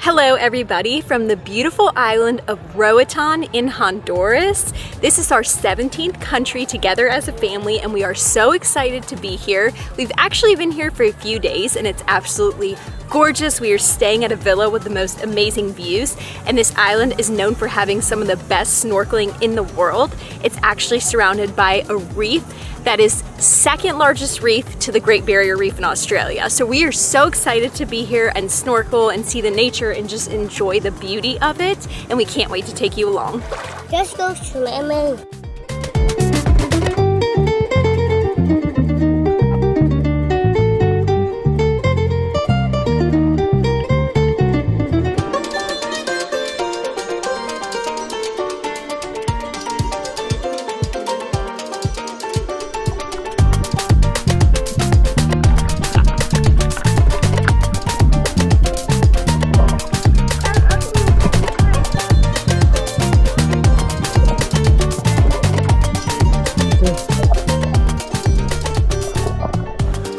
Hello everybody from the beautiful island of Roatan in Honduras. This is our 17th country together as a family and we are so excited to be here. We've actually been here for a few days and it's absolutely gorgeous. We are staying at a villa with the most amazing views and this island is known for having some of the best snorkeling in the world. It's actually surrounded by a reef that is second largest reef to the Great Barrier Reef in Australia. So we are so excited to be here and snorkel and see the nature and just enjoy the beauty of it. And we can't wait to take you along. Just go swimming.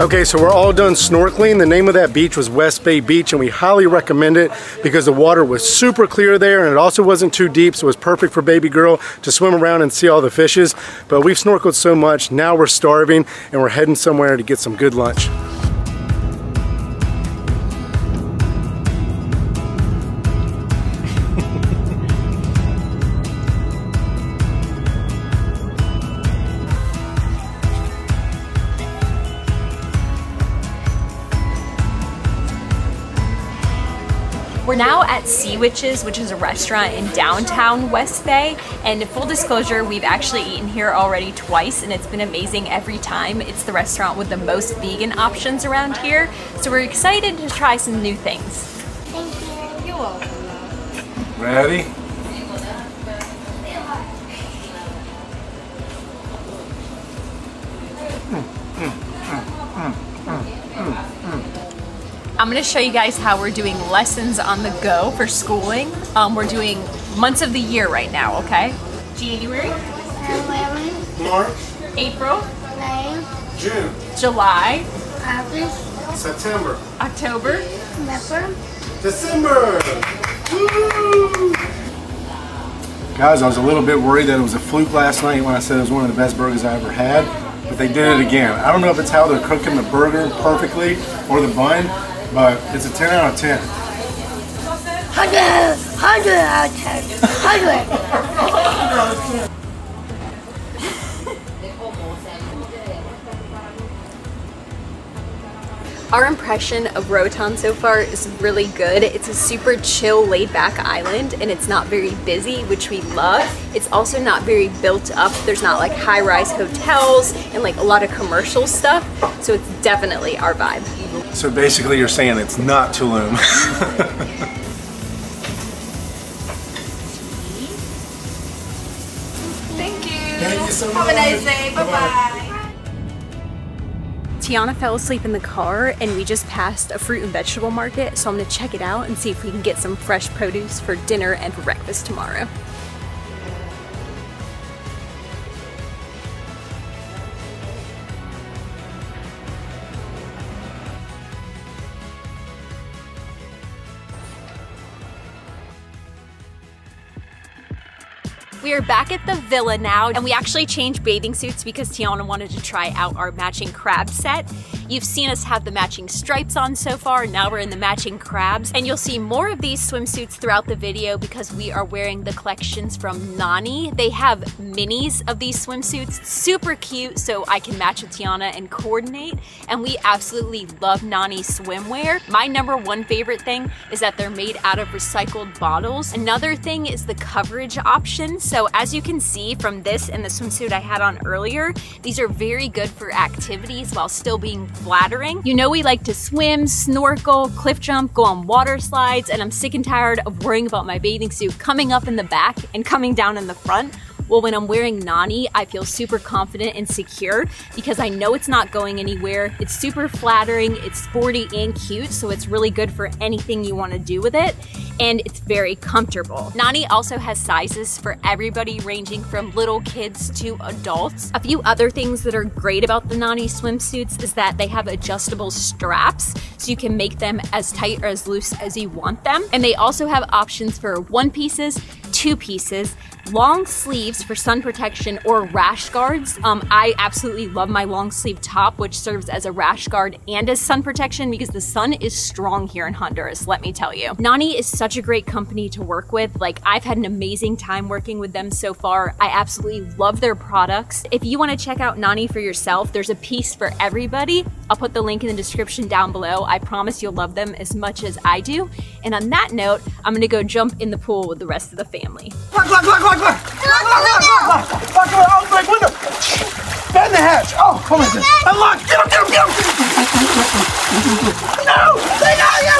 Okay, so we're all done snorkeling. The name of that beach was West Bay Beach and we highly recommend it because the water was super clear there and it also wasn't too deep, so it was perfect for baby girl to swim around and see all the fishes. But we've snorkeled so much, now we're starving and we're heading somewhere to get some good lunch. We're now at Sea Witches, which is a restaurant in downtown West Bay, and full disclosure, we've actually eaten here already twice and it's been amazing every time. It's the restaurant with the most vegan options around here, so we're excited to try some new things. Thank you. You're welcome. Ready? I'm gonna show you guys how we're doing lessons on the go for schooling. We're doing months of the year right now, okay? January. March. April. May. June. July. August. September. October. November. December. Woo! Guys, I was a little bit worried that it was a fluke last night when I said it was one of the best burgers I ever had, but they did it again. I don't know if it's how they're cooking the burger perfectly or the bun, but it's a 10 out of 10. 100 out of 10. 100. Our impression of Roatan so far is really good. It's a super chill, laid back island and it's not very busy, which we love. It's also not very built up. There's not like high rise hotels and like a lot of commercial stuff. So it's definitely our vibe. So basically you're saying it's not Tulum. Thank you. Thank you so much. Have a nice day. Bye-bye. Bye-bye. Tiana fell asleep in the car and we just passed a fruit and vegetable market, so I'm gonna check it out and see if we can get some fresh produce for dinner and for breakfast tomorrow. We are back at the villa now, and we actually changed bathing suits because Tiana wanted to try out our matching crab set. You've seen us have the matching stripes on so far, now we're in the matching crabs, and you'll see more of these swimsuits throughout the video because we are wearing the collections from Nani. They have minis of these swimsuits, super cute, so I can match with Tiana and coordinate, and we absolutely love Nani Swimwear. My #1 favorite thing is that they're made out of recycled bottles. Another thing is the coverage options. So as you can see from this and the swimsuit I had on earlier, these are very good for activities while still being flattering. You know we like to swim, snorkel, cliff jump, go on water slides, and I'm sick and tired of worrying about my bathing suit coming up in the back and coming down in the front. Well, when I'm wearing Nani, I feel super confident and secure because I know it's not going anywhere. It's super flattering, it's sporty and cute, so it's really good for anything you want to do with it. and it's very comfortable. Nani also has sizes for everybody ranging from little kids to adults. A few other things that are great about the Nani swimsuits is that they have adjustable straps, so you can make them as tight or as loose as you want them. And they also have options for one pieces, two pieces, long sleeves for sun protection or rash guards. I absolutely love my long sleeve top, which serves as a rash guard and as sun protection because the sun is strong here in Honduras, let me tell you. Nani is such a great company to work with. Like, I've had an amazing time working with them so far. I absolutely love their products. If you want to check out Nani for yourself, there's a piece for everybody. I'll put the link in the description down below. I promise you'll love them as much as I do. And on that note, I'm gonna go jump in the pool with the rest of the family. Bend the hatch. Oh, come on. Unlock. Get him, get him, get him. No, they got you.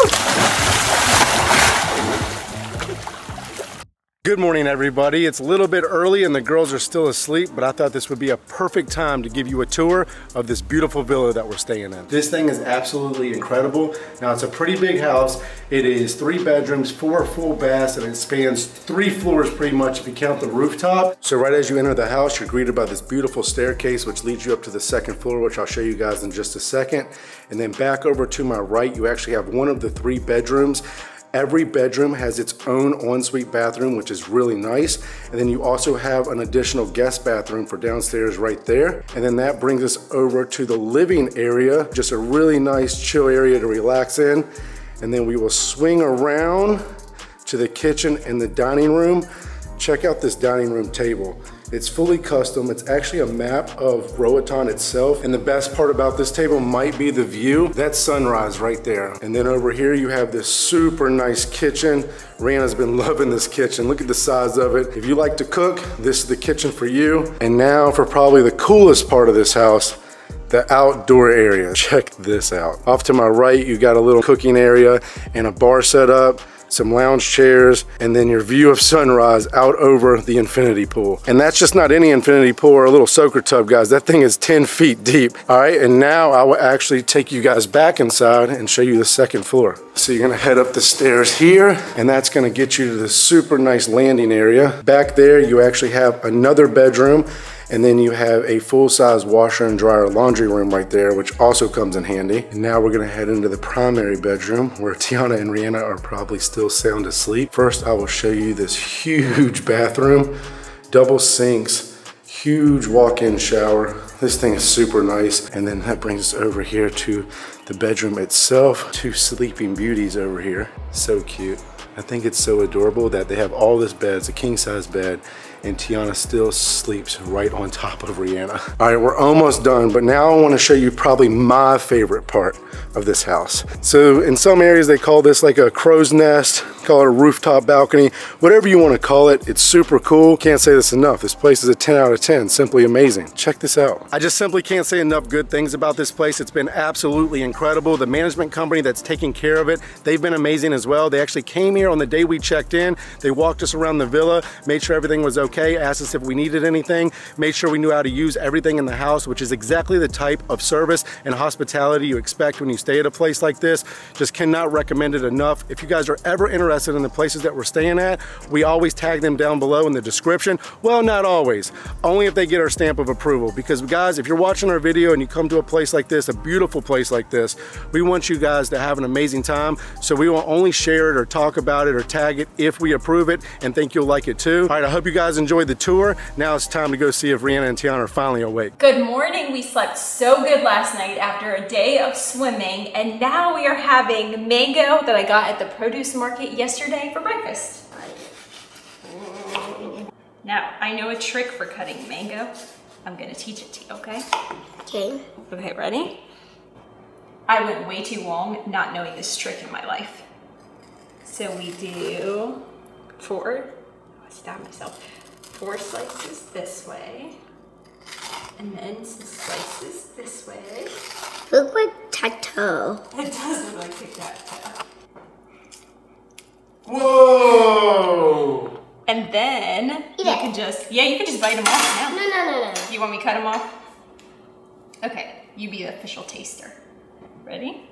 Good morning, everybody. It's a little bit early and the girls are still asleep, but I thought this would be a perfect time to give you a tour of this beautiful villa that we're staying in. This thing is absolutely incredible. Now, it's a pretty big house. It is 3 bedrooms, 4 full baths, and it spans 3 floors pretty much if you count the rooftop. So right as you enter the house, you're greeted by this beautiful staircase, which leads you up to the 2nd floor, which I'll show you guys in just a second. And then back over to my right, you actually have one of the 3 bedrooms. Every bedroom has its own ensuite bathroom, which is really nice. And then you also have an additional guest bathroom for downstairs right there. And then that brings us over to the living area, just a really nice chill area to relax in. And then we will swing around to the kitchen and the dining room. Check out this dining room table. It's fully custom. It's actually a map of Roatan itself. And the best part about this table might be the view. That's sunrise right there. And then over here, you have this super nice kitchen. Rana's been loving this kitchen. Look at the size of it. If you like to cook, this is the kitchen for you. And now for probably the coolest part of this house, the outdoor area. Check this out. Off to my right, you got a little cooking area and a bar set up, some lounge chairs, and then your view of sunrise out over the infinity pool. And that's just not any infinity pool or a little soaker tub, guys. That thing is 10 feet deep. All right, and now I will actually take you guys back inside and show you the 2nd floor. So you're gonna head up the stairs here, and that's gonna get you to the super nice landing area. Back there, you actually have another bedroom, and then you have a full-size washer and dryer laundry room right there, which also comes in handy. And now we're gonna head into the primary bedroom where Tiana and Rihanna are probably still sound asleep. First, I will show you this huge bathroom, double sinks, huge walk-in shower. This thing is super nice. And then that brings us over here to the bedroom itself. 2 sleeping beauties over here, so cute. I think it's so adorable that they have all this bed, it's a king-size bed, and Tiana still sleeps right on top of Rihanna. All right, we're almost done, but now I wanna show you probably my favorite part of this house. So in some areas, they call this like a crow's nest, call it a rooftop balcony, whatever you wanna call it, it's super cool. Can't say this enough. This place is a 10 out of 10, simply amazing. Check this out. I just simply can't say enough good things about this place. It's been absolutely incredible. The management company that's taking care of it, they've been amazing as well. They actually came here on the day we checked in. They walked us around the villa, made sure everything was okay, asked us if we needed anything, made sure we knew how to use everything in the house, which is exactly the type of service and hospitality you expect when you stay at a place like this. Just cannot recommend it enough. If you guys are ever interested in the places that we're staying at, we always tag them down below in the description. Well, not always, only if they get our stamp of approval, because guys, if you're watching our video and you come to a place like this, a beautiful place like this, we want you guys to have an amazing time. So we will only share it or talk about it or tag it if we approve it and think you'll like it too. All right, I hope you guys enjoyed the tour. Now it's time to go see if Rihanna and Tiana are finally awake. Good morning. We slept so good last night after a day of swimming, and now we are having mango that I got at the produce market yesterday for breakfast. Now, I know a trick for cutting mango. I'm gonna teach it to you, okay? Okay. Okay, ready? I went way too long not knowing this trick in my life. So we do 4, I stabbed myself, 4 slices this way, and then some slices this way. Look like tic-tac-toe. It does look like tic-tac-toe. Whoa! And then you can just bite them off now. No. You want me to cut them off? Okay, you be the official taster. Ready?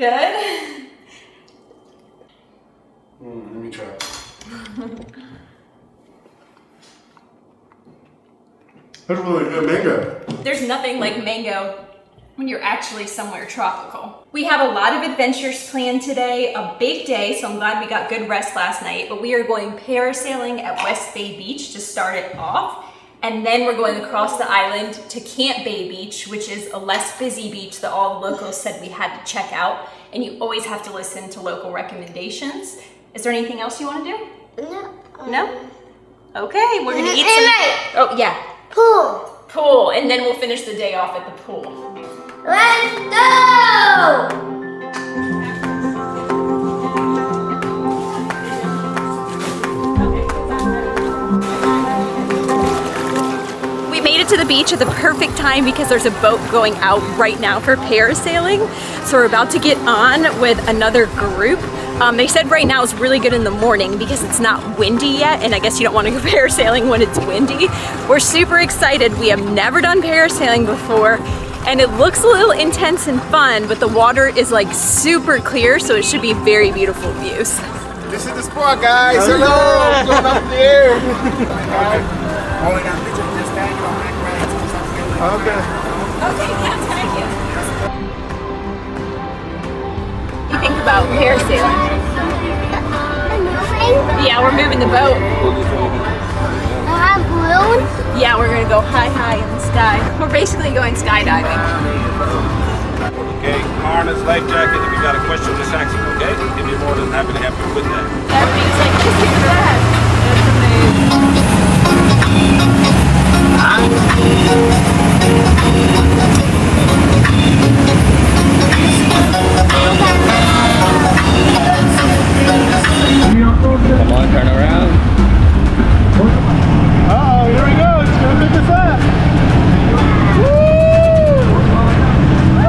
Good? Let me try. That's really good mango. There's nothing like mango when you're actually somewhere tropical. We have a lot of adventures planned today, a big day, so I'm glad we got good rest last night, but we are going parasailing at West Bay Beach to start it off. And then we're going across the island to Camp Bay Beach, which is a less busy beach that all the locals said we had to check out. And you always have to listen to local recommendations. Is there anything else you want to do? No. No? Okay, we're gonna eat some. Oh yeah. Pool. Pool, and then we'll finish the day off at the pool. Let's go! To the beach at the perfect time because there's a boat going out right now for parasailing. So we're about to get on with another group. They said right now is really good in the morning because it's not windy yet, and I guess you don't want to go parasailing when it's windy. We're super excited. We have never done parasailing before, and it looks a little intense and fun, but the water is like super clear, so it should be very beautiful views. This is the spot, guys. Hello! Going up there. Okay. Okay, yeah, thank you. What do you think about parasailing? Yeah, we're moving the boat. I have balloons? Yeah, we're gonna go high in the sky. We're basically going skydiving. Okay, harness, life jacket. If you got a question, just ask him, okay? If you're more than happy to help you with that. Everybody's like, this is bad. That's amazing. Come on, turn around. Uh oh, here we go. It's gonna pick us up. Woo! Ah!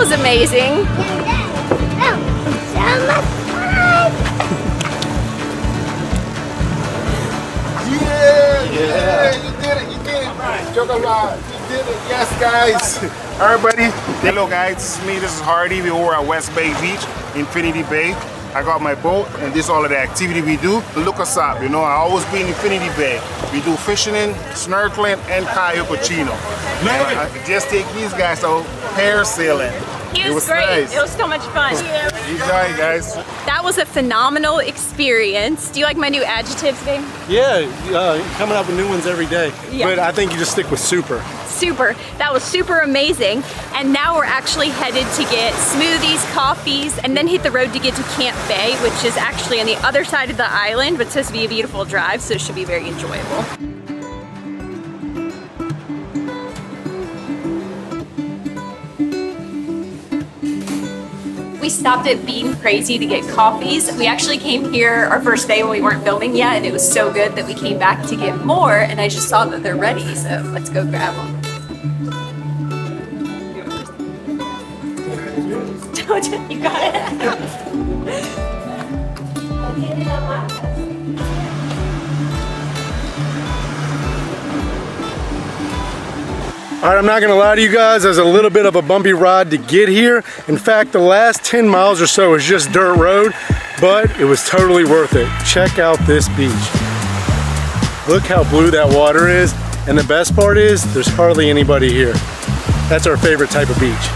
Was amazing. So much fun. Yeah, yeah, you did it, you did it. You did it, yes guys. All right, buddy. Hello guys, this is me, this is Hardy. We were at West Bay Beach, Infinity Bay. I got my boat and this is all of the activity we do. Look us up, you know, I always be in Infinity Bay. We do fishing, snorkeling, and Cayo Cucino. I just take these guys out parasailing. It was great. Nice. It was so much fun. Enjoy, guys. That was a phenomenal experience. Do you like my new adjectives, babe? Yeah, coming up with new ones every day. Yeah. But I think you just stick with super. Super. That was super amazing. And now we're actually headed to get smoothies, coffees, and then hit the road to get to Camp Bay, which is actually on the other side of the island, but it's supposed to be a beautiful drive, so it should be very enjoyable. We stopped at Bean Crazy to get coffees. We actually came here our first day when we weren't filming yet, and it was so good that we came back to get more, and I just saw that they're ready, so let's go grab them. You got it? All right, I'm not gonna lie to you guys, there's a little bit of a bumpy ride to get here. In fact, the last 10 miles or so is just dirt road, but it was totally worth it. Check out this beach. Look how blue that water is, and the best part is, there's hardly anybody here. That's our favorite type of beach.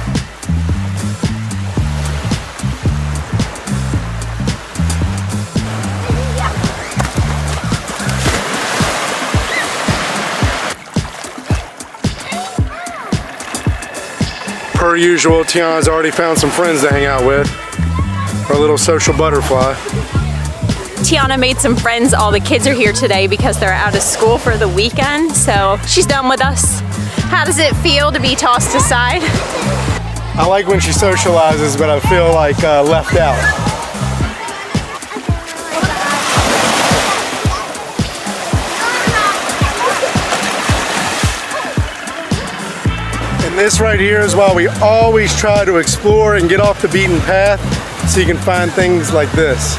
Per usual, Tiana's already found some friends to hang out with. Our little social butterfly. Tiana made some friends. All the kids are here today because they're out of school for the weekend, so she's done with us. How does it feel to be tossed aside? I like when she socializes, but I feel like left out. And this right here is why we always try to explore and get off the beaten path so you can find things like this.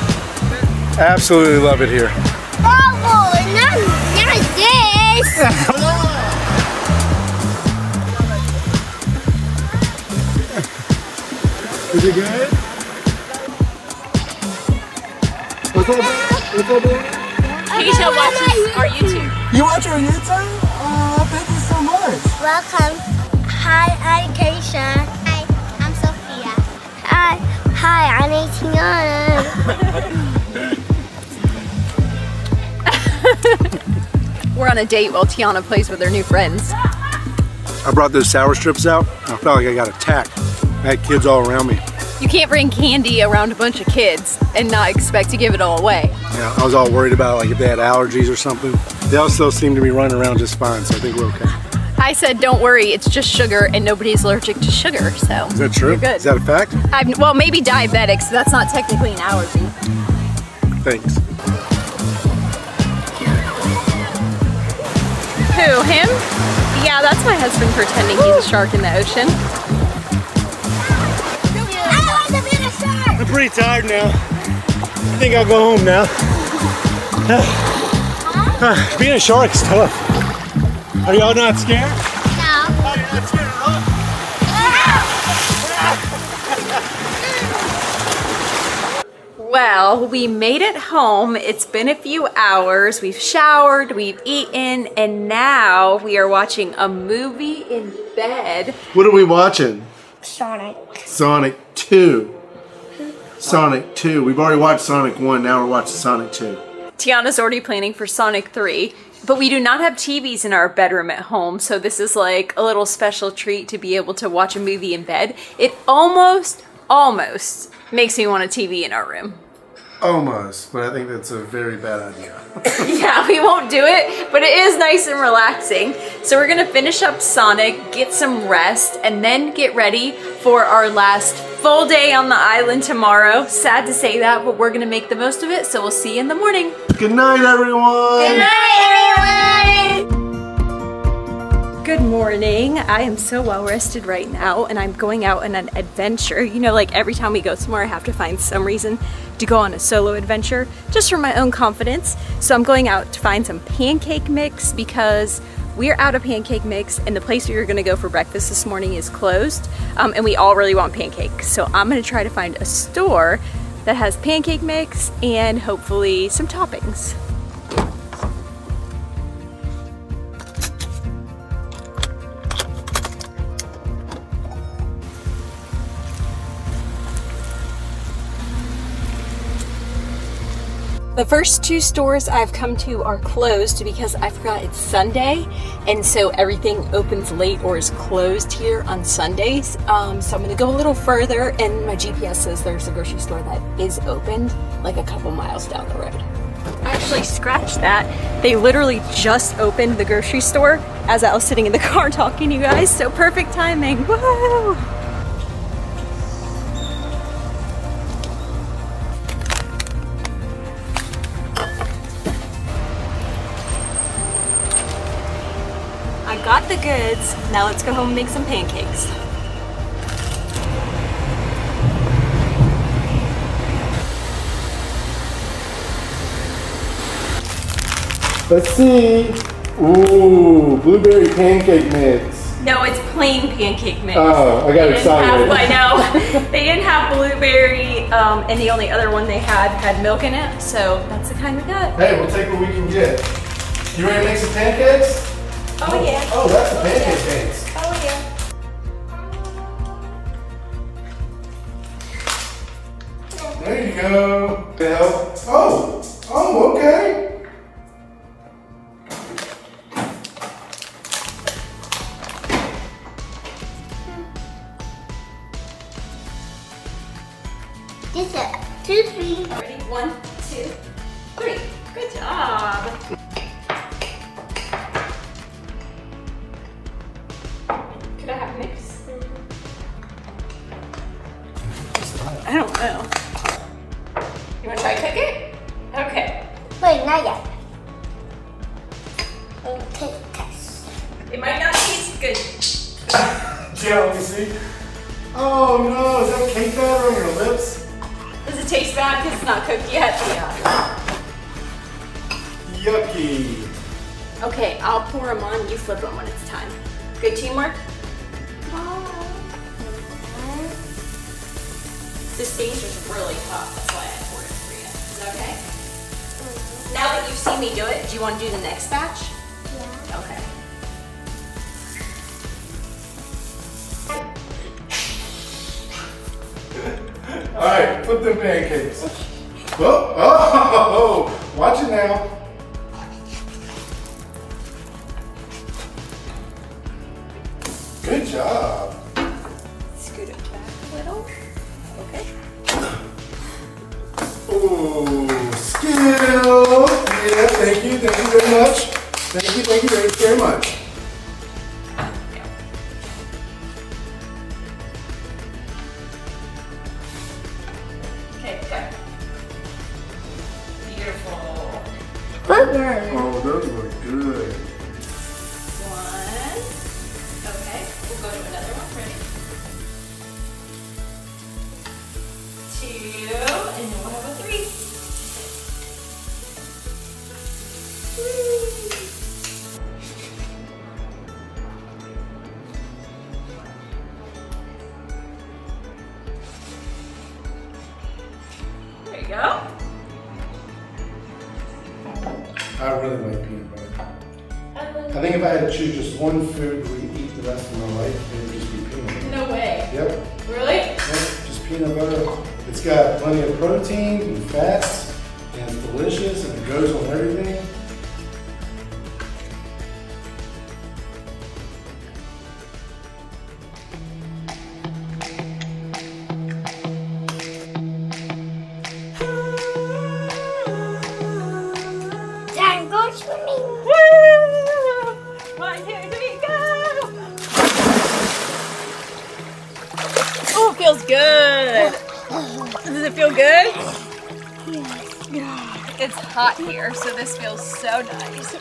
Absolutely love it here. Oh, not this! Is it good? What's up? What's up, baby? Keisha watches our YouTube. You watch our YouTube? Oh, thank you so much. Welcome. Hi, I'm Keisha. Hi, I'm Sophia. Hi, I'm Tiana. We're on a date while Tiana plays with her new friends. I brought those sour strips out. I felt like I got attacked. I had kids all around me. You can't bring candy around a bunch of kids and not expect to give it all away. Yeah, I was all worried about like if they had allergies or something. They all still seem to be running around just fine, so I think we're okay. I said, don't worry, it's just sugar and nobody's allergic to sugar, so. Is that true? You're good. Is that a fact? Well, maybe diabetic, so that's not technically an allergy. Thanks. Who, him? Yeah, that's my husband pretending he's a shark in the ocean. I'm pretty tired now. I think I'll go home now. Being a shark's tough. Are y'all not scared? No. Oh, you're not scared at all? Well, we made it home. It's been a few hours. We've showered, we've eaten, and now we are watching a movie in bed. What are we watching? Sonic. Sonic 2. Sonic 2. We've already watched Sonic 1, now we're watching Sonic 2. Tiana's already planning for Sonic 3, but we do not have TVs in our bedroom at home, so this is like a little special treat to be able to watch a movie in bed. It almost makes me want a TV in our room. Almost, but I think that's a very bad idea. Yeah, we won't do it, but it is nice and relaxing. So we're gonna finish up Sonic, get some rest, and then get ready for our last full day on the island tomorrow. Sad to say that, but we're gonna make the most of it, so we'll see you in the morning. Good night, everyone! Good night, everyone! Good morning. I am so well rested right now and I'm going out on an adventure. You know, like every time we go somewhere, I have to find some reason to go on a solo adventure just for my own confidence. So I'm going out to find some pancake mix because we're out of pancake mix and the place we were gonna go for breakfast this morning is closed and we all really want pancakes. So I'm gonna try to find a store that has pancake mix and hopefully some toppings. The first two stores I've come to are closed because I forgot it's Sunday, and so everything opens late or is closed here on Sundays. So I'm gonna go a little further, and my GPS says there's a grocery store that is opened like a couple miles down the road. Actually, scratch that. They literally just opened the grocery store as I was sitting in the car talking to you guys, so perfect timing, woohoo! Got the goods, now let's go home and make some pancakes. Let's see. Ooh, blueberry pancake mix. No, it's plain pancake mix. Oh, I got excited. I know. They didn't have blueberry, and the only other one they had milk in it, so that's the kind we got. Hey, we'll take what we can get. You ready to make some pancakes? Oh yeah. Oh, that's the pancake mix. Oh yeah. There you go. Bell. Oh. Oh, okay. This is 2, 3. Ready? 1, 2, 3. Good job. Could I have mix? know. You wanna try cook it? Okay. Wait, not yet. Okay, test. It might not taste good. Yeah, let me see. Oh no, is that cake batter on your lips? Does it taste bad because it's not cooked yet? Yeah. Yucky. Okay, I'll pour them on, you flip them when it's time. Good teamwork? This stage is really tough, that's why I poured it for you. Is that okay? Mm-hmm. Now that you've seen me do it, do you want to do the next batch? Yeah. Okay. Alright, put them pancakes. Oh, oh, oh, watch it now. Good job. Scoot it back a little. Okay. Ooh, skill. Yeah, thank you very much. Thank you very much. Okay, good. Beautiful. Burger. Oh, those look good. One. Okay, we'll go to another one. Ready? Two, and then we'll have a three. There you go. I really like peanut butter. I think if I had to choose just one food to eat the rest of my life, it would just be peanut butter. No way. Yep. Really? Yep, just peanut butter. It's got plenty of protein and fats, and it's delicious, and it goes on everything. Dad, go swimming! Woo! 1, 2, 3, go! Oh, it feels good! Does it feel good? Yes. Yeah. It's hot here, so this feels so nice.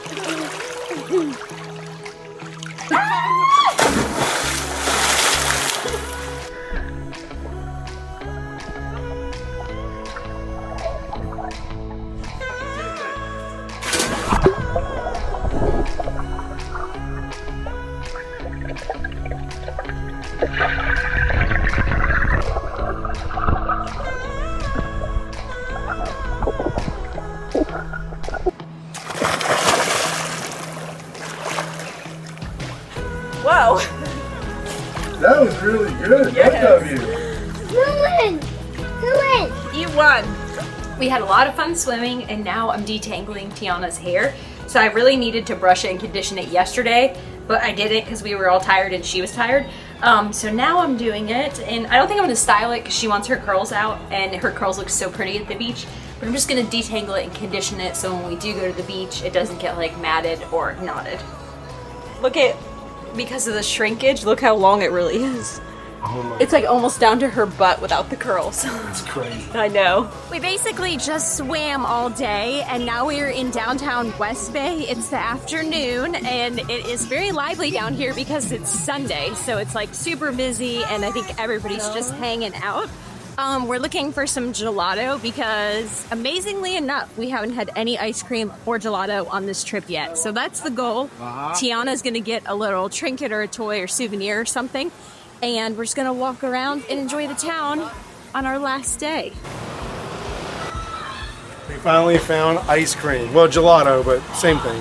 Whoa! That was really good. Yes. Both of you. Who won? You won. We had a lot of fun swimming, and now I'm detangling Tiana's hair. So I really needed to brush it and condition it yesterday, but I didn't because we were all tired and she was tired. So now I'm doing it, and I don't think I'm gonna style it because she wants her curls out, and her curls look so pretty at the beach. But I'm just gonna detangle it and condition it so when we do go to the beach, it doesn't get like matted or knotted. Look at. Because of the shrinkage, look how long it really is. Oh my it's like almost down to her butt without the curls. It's crazy. I know. We basically just swam all day, and now we're in downtown West Bay. It's the afternoon, and it is very lively down here because it's Sunday, so it's like super busy, and I think everybody's just hanging out. We're looking for some gelato because, amazingly enough, we haven't had any ice cream or gelato on this trip yet. So that's the goal. Tiana's going to get a little trinket or a toy or souvenir or something. And we're just going to walk around and enjoy the town on our last day. We finally found ice cream. Well, gelato, but same thing.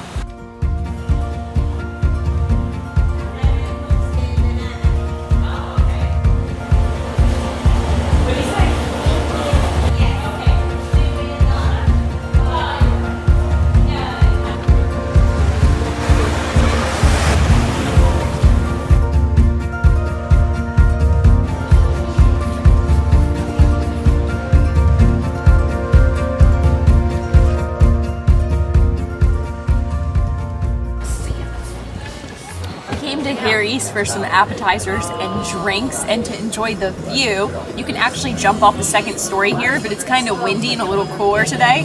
came to Harry's for some appetizers and drinks and to enjoy the view. You can actually jump off the second story here, but it's kind of windy and a little cooler today.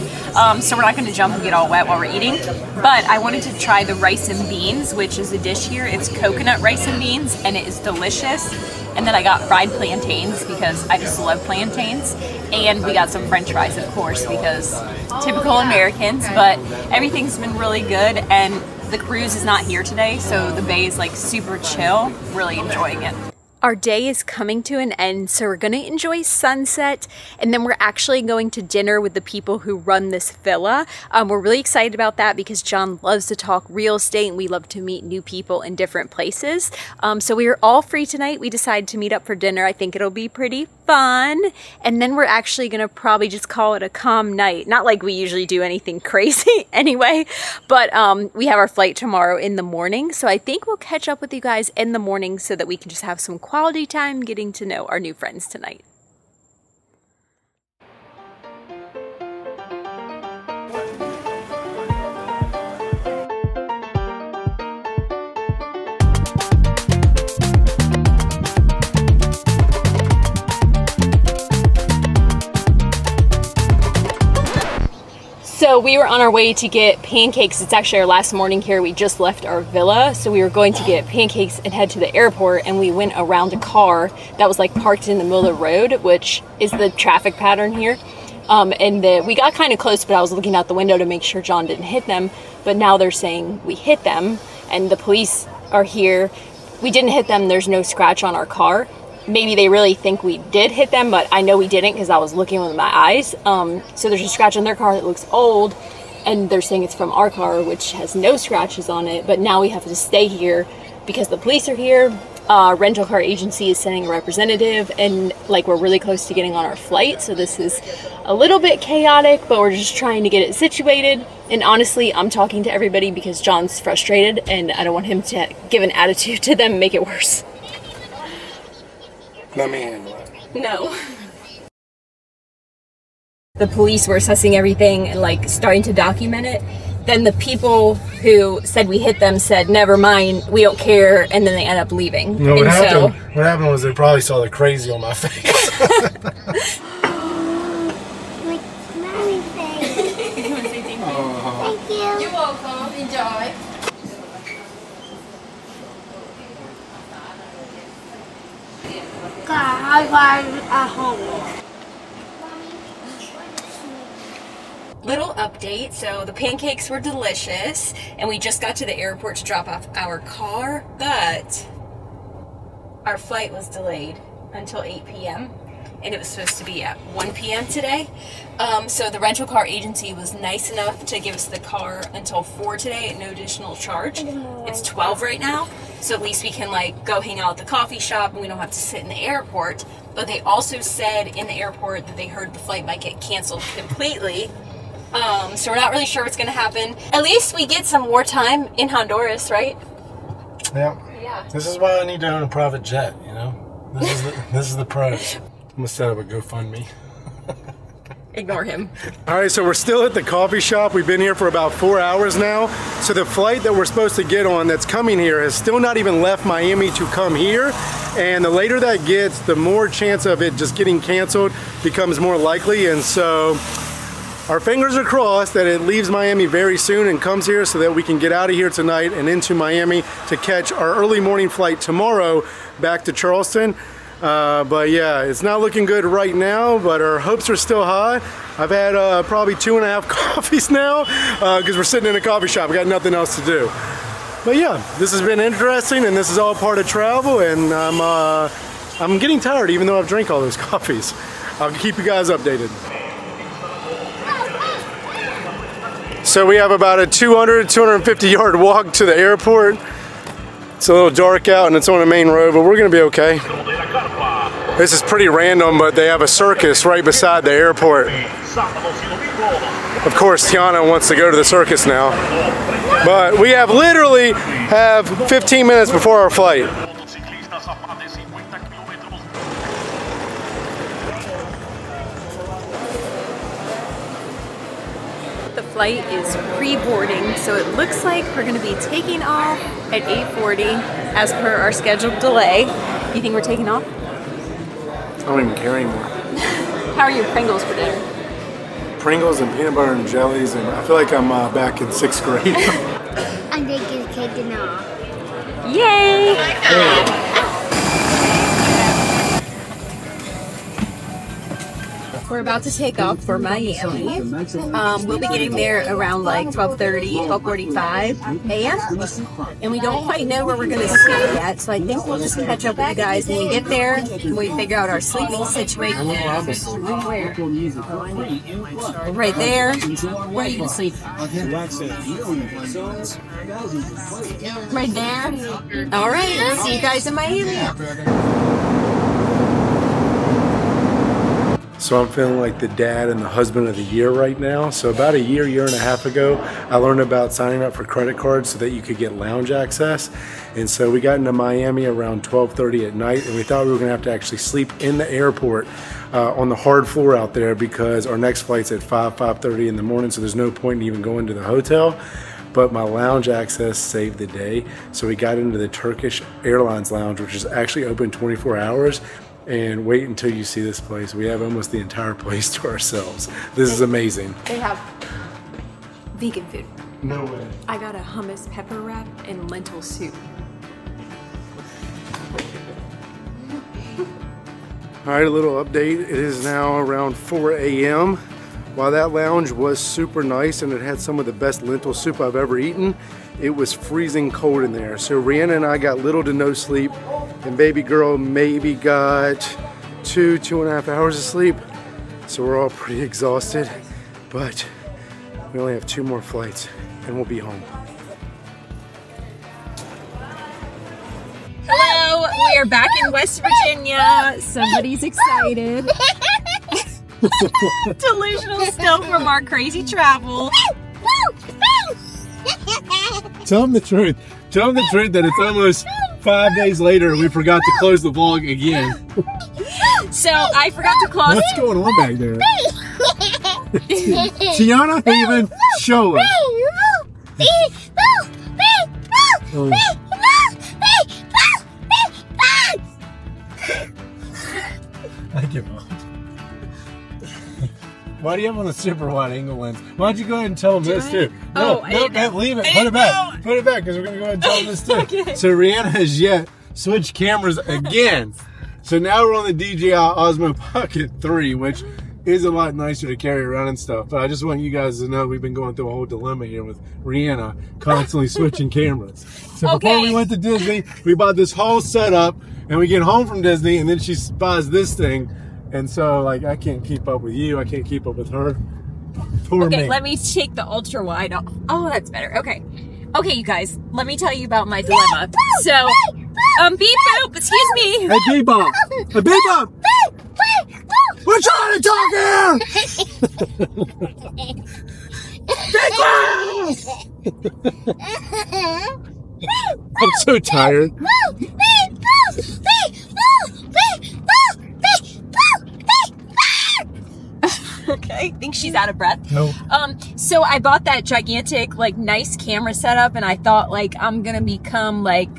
So we're not going to jump and get all wet while we're eating. But I wanted to try the rice and beans, which is a dish here. It's coconut rice and beans, and it is delicious. And then I got fried plantains because I just love plantains. And we got some french fries, of course, because typical Americans. But everything's been really good, and the cruise is not here today, so the bay is like super chill. Really enjoying it. Our day is coming to an end, so we're gonna enjoy sunset, and then we're actually going to dinner with the people who run this villa. We're really excited about that because John loves to talk real estate, and we love to meet new people in different places. So we are all free tonight. We decided to meet up for dinner. I think it'll be pretty fun. And then we're actually gonna probably just call it a calm night. Not like we usually do anything crazy anyway, but we have our flight tomorrow in the morning. So I think we'll catch up with you guys in the morning so that we can just have some quality time getting to know our new friends tonight. So we were on our way to get pancakes. It's actually our last morning here. We just left our villa. So we were going to get pancakes and head to the airport, and we went around a car that was like parked in the middle of the road, which is the traffic pattern here. We got kind of close, but I was looking out the window to make sure John didn't hit them. But now they're saying we hit them, and the police are here. We didn't hit them. There's no scratch on our car. Maybe they really think we did hit them, but I know we didn't because I was looking with my eyes. So there's a scratch on their car that looks old, and they're saying it's from our car, which has no scratches on it. But now we have to stay here because the police are here. Rental car agency is sending a representative, and like we're really close to getting on our flight. So this is a little bit chaotic, but we're just trying to get it situated. And honestly, I'm talking to everybody because John's frustrated, and I don't want him to give an attitude to them and make it worse. Let me handle it. No. The police were assessing everything and like starting to document it. Then the people who said we hit them said, "Never mind, we don't care," and then they end up leaving. You know, what happened was they probably saw the crazy on my face. My smiling face. You want to say thank you? Oh. Thank you. You're welcome. Enjoy. Little update, so the pancakes were delicious, and we just got to the airport to drop off our car, but our flight was delayed until 8 p.m. and it was supposed to be at 1 p.m. today. So the rental car agency was nice enough to give us the car until 4 today at no additional charge. It's 12 right now, so at least we can like go hang out at the coffee shop and we don't have to sit in the airport. But they also said in the airport that they heard the flight might get canceled completely. So we're not really sure what's going to happen. At least we get some more time in Honduras, right? Yeah. Yeah. This is why I need to own a private jet, you know? This is the pros. I'm gonna set up a GoFundMe. Ignore him. All right, so we're still at the coffee shop. We've been here for about 4 hours now. So the flight that we're supposed to get on that's coming here has still not even left Miami to come here. And the later that gets, the more chance of it just getting canceled becomes more likely. And so our fingers are crossed that it leaves Miami very soon and comes here so that we can get out of here tonight and into Miami to catch our early morning flight tomorrow back to Charleston. But yeah, it's not looking good right now, but our hopes are still high. I've had probably 2.5 coffees now because we're sitting in a coffee shop. We got nothing else to do. But yeah, this has been interesting, and this is all part of travel, and I'm getting tired even though I've drank all those coffees. I'll keep you guys updated. So we have about a 250-yard walk to the airport. It's a little dark out and it's on the main road, but we're gonna be okay. This is pretty random, but they have a circus right beside the airport. Of course, Tiana wants to go to the circus now. But we have literally 15 minutes before our flight. the flight is pre-boarding, so it looks like we're going to be taking off at 8:40 as per our scheduled delay. You think we're taking off? I don't even care anymore. How are your Pringles for dinner? Pringles and peanut butter and jellies, and I feel like I'm back in 6th grade. I'm taking taking off. Yay! Yeah. We're about to take off for Miami. We'll be getting there around like 12:30, 12:45 a.m. And we don't quite know where we're going to stay yet, so I think we'll just catch up with you guys when we get there and we figure out our sleeping situation. Where? Right there. Where are you going to sleep? Right there. All right, we'll see you guys in Miami. So I'm feeling like the dad and the husband of the year right now. So about a year, year and a half ago, I learned about signing up for credit cards so that you could get lounge access. And so we got into Miami around 12:30 at night, and we thought we were gonna have to actually sleep in the airport on the hard floor out there because our next flight's at 5:30 in the morning, so there's no point in even going to the hotel. But my lounge access saved the day. So we got into the Turkish Airlines lounge, which is actually open 24 hours. And wait until you see this place. We have almost the entire place to ourselves. This is amazing. They have vegan food. No way. I got a hummus pepper wrap and lentil soup. All right, a little update. It is now around 4 a.m. While that lounge was super nice and it had some of the best lentil soup I've ever eaten, it was freezing cold in there. So Rihanna and I got little to no sleep, and baby girl maybe got two and a half hours of sleep. So we're all pretty exhausted, but we only have 2 more flights and we'll be home. Hello, we are back in West Virginia. Somebody's excited. Delusional still from our crazy travel. Tell them the truth. Tell them the truth that it's almost 5 days later and we forgot to close the vlog again. So I forgot to close. What's going on back there? Tiana even show us. I give up. Why do you have on the super wide angle lens? Why don't you go ahead and tell them this too? No, no, leave it. Put it back. Put it back because we're going to go ahead and tell them this too. Okay. So Rihanna has yet switched cameras again. So now we're on the DJI Osmo Pocket 3, which is a lot nicer to carry around and stuff. But I just want you guys to know we've been going through a whole dilemma here with Rihanna constantly switching cameras. So before we went to Disney, we bought this whole setup and we get home from Disney and then she buys this thing. And so, like, I can't keep up with you. I can't keep up with her. Poor me. Okay, let me take the ultra wide off. Oh, that's better. Okay. Okay, you guys, let me tell you about my dilemma. So, beep boop, excuse me. Hey, beep boop. Hey, beep boop. We're trying to talk here. I'm so tired. Okay, I think she's out of breath. No. So I bought that gigantic, like, nice camera setup, and I thought, like, I'm gonna become like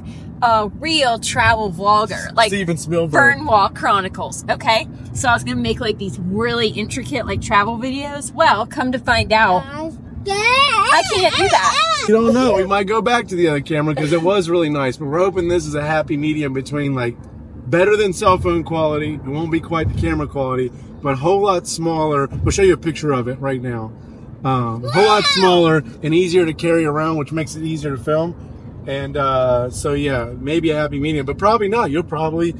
a real travel vlogger, like Steven Spielberg, Burnwall Chronicles. Okay, so I was gonna make like these really intricate, like, travel videos. Well, come to find out, I can't do that. You don't know. We might go back to the other camera because it was really nice, but we're hoping this is a happy medium between, like, better than cell phone quality. It won't be quite the camera quality, but a whole lot smaller. We'll show you a picture of it right now. A whole lot smaller and easier to carry around, which makes it easier to film. And so, yeah, maybe a happy medium, but probably not. She'll probably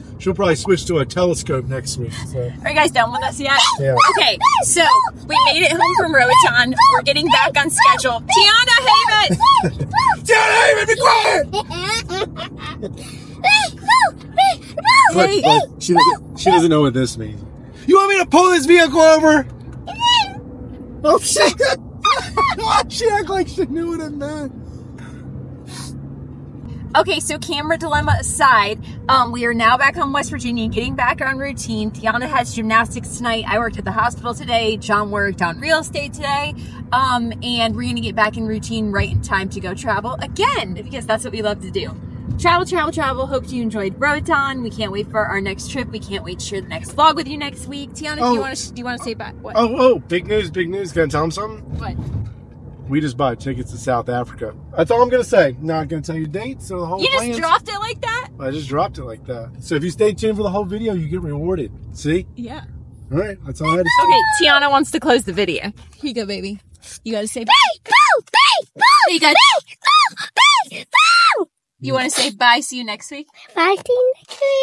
switch to a telescope next week. So. Are you guys done with us yet? Yeah. Okay, so we made it home from Roatan. We're getting back on schedule. Tiana Haven! Tiana Haven, be quiet! Look, she doesn't know what this means. You want me to pull this vehicle over? Oh, shit! She acted like she knew what it meant. Okay, so camera dilemma aside, we are now back home, West Virginia, getting back on routine. Tiana has gymnastics tonight. I worked at the hospital today. John worked on real estate today. And we're going to get back in routine right in time to go travel again, because that's what we love to do. Travel, travel, travel. Hope you enjoyed Roatan. We can't wait for our next trip. We can't wait to share the next vlog with you next week. Tiana, do you want to say bye? What? Oh, big news, big news. Can I tell them something? What? We just bought tickets to South Africa. That's all I'm going to say. Not going to tell you dates or the whole plans. You just dropped it like that? I just dropped it like that. So if you stay tuned for the whole video, you get rewarded. See? Yeah. All right. That's all I had to say. Okay, Tiana wants to close the video. Here you go, baby. You got to say bye. You want to say bye, see you next week? Bye, see you next week.